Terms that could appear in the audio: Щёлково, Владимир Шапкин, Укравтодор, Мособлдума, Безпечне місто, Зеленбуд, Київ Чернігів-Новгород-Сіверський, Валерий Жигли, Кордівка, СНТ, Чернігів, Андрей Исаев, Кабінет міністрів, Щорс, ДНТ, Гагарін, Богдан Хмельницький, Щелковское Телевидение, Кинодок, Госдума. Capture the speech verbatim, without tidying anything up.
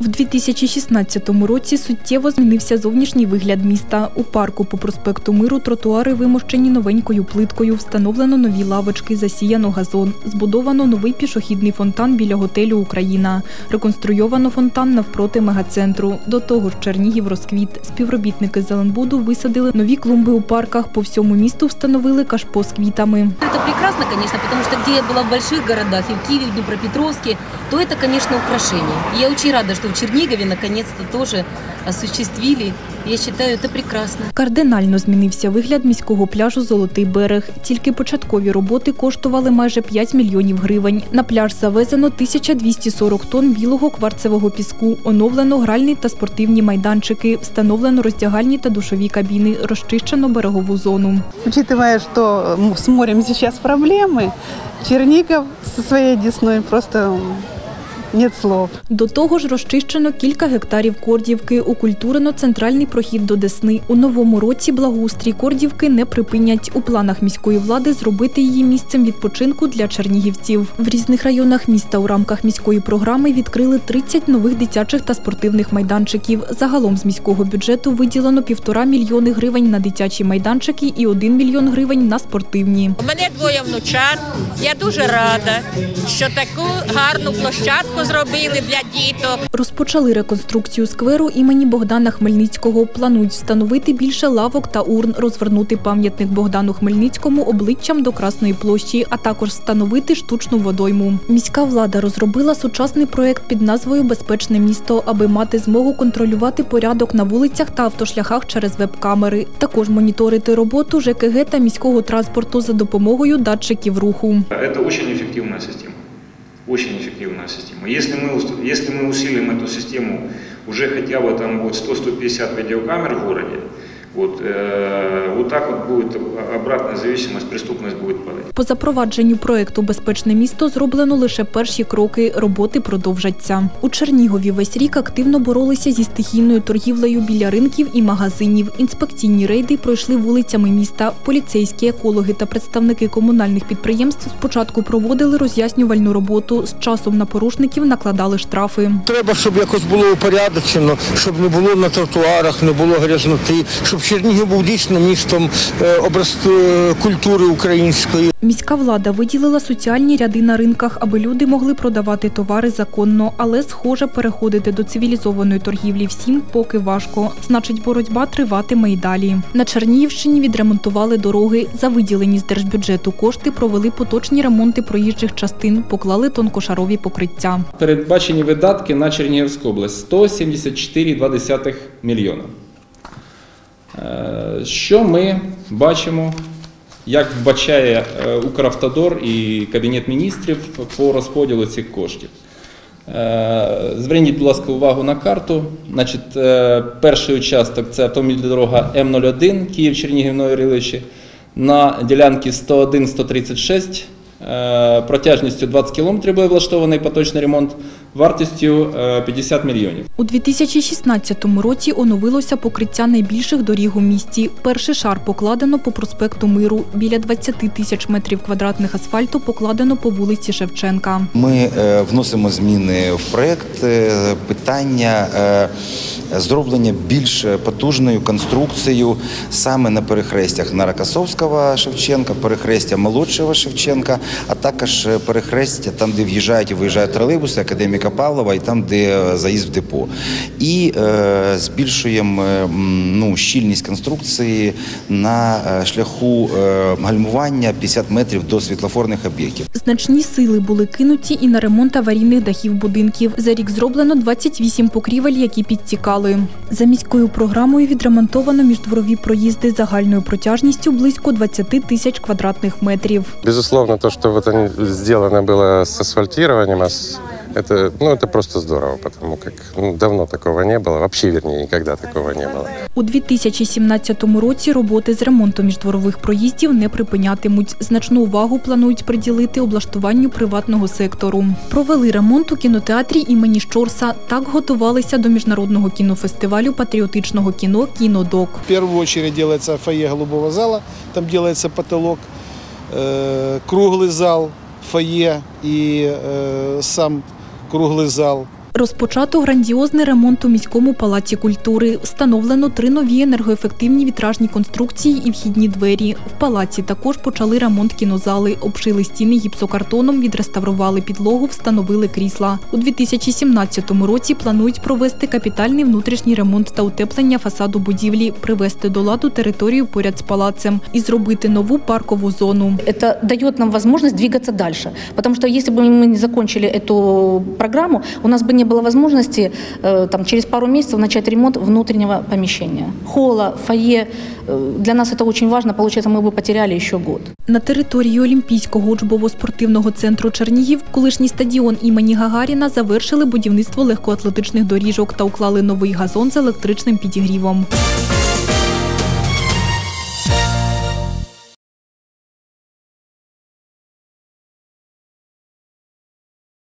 В дві тисячі шістнадцятому році суттєво змінився зовнішній вигляд міста. У парку по проспекту Миру тротуари вимощені новенькою плиткою, встановлено нові лавочки, засіяно газон, збудовано новий пішохідний фонтан біля готелю «Україна», реконструйовано фонтан навпроти мегацентру. До того ж, Чернігів розквіт. Співробітники Зеленбуду висадили нові клумби у парках, по всьому місту встановили кашпо з квітами. Це прекрасно, звісно, тому що де я була в великих містах, і в Києві, і в Дніпропетровській, то це, звісно, украшення. Я дуже рада, що в Чернігові наконец-то тоже осуществили. Я считаю, это прекрасно. Кардинально змінився вигляд міського пляжу «Золотий берег». Тільки початкові роботи коштували майже п'ять мільйонів гривень. На пляж завезено тисячу двісті сорок тонн білого кварцевого піску, оновлено гральні та спортивні майданчики, встановлено роздягальні та душові кабіни, розчищено берегову зону. Учитывая, що з морем зараз проблеми, Чернігів зі своєю Дісною просто... Нет слов. До того ж, розчищено кілька гектарів Кордівки, укультурено центральний прохід до Десни. У новому році благоустрій Кордівки не припинять. У планах міської влади зробити її місцем відпочинку для чернігівців. В різних районах міста у рамках міської програми відкрили тридцять нових дитячих та спортивних майданчиків. Загалом з міського бюджету виділено півтора мільйони гривень на дитячі майданчики і один мільйон гривень на спортивні. У мене двоє внучат. Я дуже рада, що таку гарну площадку зробили для діток. Розпочали реконструкцію скверу імені Богдана Хмельницького. Планують встановити більше лавок та урн, розвернути пам'ятник Богдану Хмельницькому обличчям до Красної площі, а також встановити штучну водойму. Міська влада розробила сучасний проєкт під назвою «Безпечне місто», аби мати змогу контролювати порядок на вулицях та автошляхах через веб-камери. Також моніторити роботу ЖКГ та міського транспорту за допомогою датчиків руху. Це дуже ефективна система. Очень эффективная система. Если мы, если мы усилим эту систему, уже хотя бы там вот сто — сто пятьдесят видеокамер в городе, вот, э, вот так вот будет обратная зависимость, преступность будет падать. По запровадженню проекту «Безпечне місто» зроблено лише перші кроки, роботи продовжаться. У Чернігові весь рік активно боролися зі стихійною торгівлею біля ринків і магазинів. Інспекційні рейди пройшли вулицями міста. Поліцейські, екологи та представники комунальних підприємств спочатку проводили роз'яснювальну роботу. З часом на порушників накладали штрафи. Треба, щоб якось було упорядочено, щоб не було на тротуарах, не було грязноти, щоб Чернігів був дійсно містом образ культури української. Міська влада виділила соціальні ряди на ринках, аби люди могли продавати товари законно. Але, схоже, переходити до цивілізованої торгівлі всім поки важко. Значить, боротьба триватиме і далі. На Чернігівщині відремонтували дороги. За виділені з держбюджету кошти провели поточні ремонти проїжджих частин, поклали тонкошарові покриття. Передбачені видатки на Чернігівську область – сто сімдесят чотири цілих два мільйона. Що ми бачимо? Як вбачає Укравтодор і Кабінет міністрів по розподілу цих коштів? Зверніть, будь ласка, увагу на карту. Значить, перший участок – це автомобільна дорога М нуль один Київ Чернігів-Новгород-Сіверський на ділянці сто один — сто тридцять шість. Протяжністю двадцять кілометрів був влаштований поточний ремонт, вартістю п'ятдесят мільйонів. У дві тисячі шістнадцятому році оновилося покриття найбільших доріг у місті. Перший шар покладено по проспекту Миру. Біля двадцяти тисяч метрів квадратних асфальту покладено по вулиці Шевченка. Ми вносимо зміни в проєкт. Питання зроблення більш потужною конструкцією саме на перехрестях Нарокосовського Шевченка, перехрестя Молодшого Шевченка, а також перехрестя там, де в'їжджають і виїжджають тролейбуси, Академіка Павлова і там, де заїзд в депо. І е, збільшуємо ну, щільність конструкції на шляху е, гальмування п'ятдесят метрів до світлофорних об'єктів. Значні сили були кинуті і на ремонт аварійних дахів будинків. За рік зроблено двадцять вісім покрівель, які підтікали. За міською програмою відремонтовано міждворові проїзди загальною протяжністю близько двадцяти тисяч квадратних метрів. Безусловно, то, что вот они сделано было с асфальтированием, это, ну, это просто здорово, потому как ну, давно такого не было, вообще, вернее, никогда такого не было. У дві тисячі сімнадцятому році роботи з ремонту міждворових проїздів не припинятимуть. Значну увагу планують приділити облаштуванню приватного сектору. Провели ремонт у кінотеатрі імені Щорса. Так готувалися до міжнародного кінофестивалю патріотичного кіно «Кинодок». В першу чергу робиться фойє голубого зала, там робиться потолок, круглий зал, фойє і сам круглий зал. Розпочато грандіозний ремонт у міському палаці культури. Встановлено три нові енергоефективні вітражні конструкції і вхідні двері. В палаці також почали ремонт кінозали. Обшили стіни гіпсокартоном, відреставрували підлогу, встановили крісла. У дві тисячі сімнадцятому році планують провести капітальний внутрішній ремонт та утеплення фасаду будівлі, привести до ладу територію поряд з палацем і зробити нову паркову зону. Це дає нам можливість рухатися далі, тому що якщо б ми не закінчили цю програму, у нас б не было возможности там, через пару месяцев начать ремонт внутреннего помещения. Холла, фойе. Для нас это очень важно, получается, мы бы потеряли еще год. На території Олімпійського учбово-спортивного центру Чернігів, колишній стадіон імені Гагаріна, завершили будівництво легкоатлетичних доріжок та уклали новий газон з електричним підігрівом.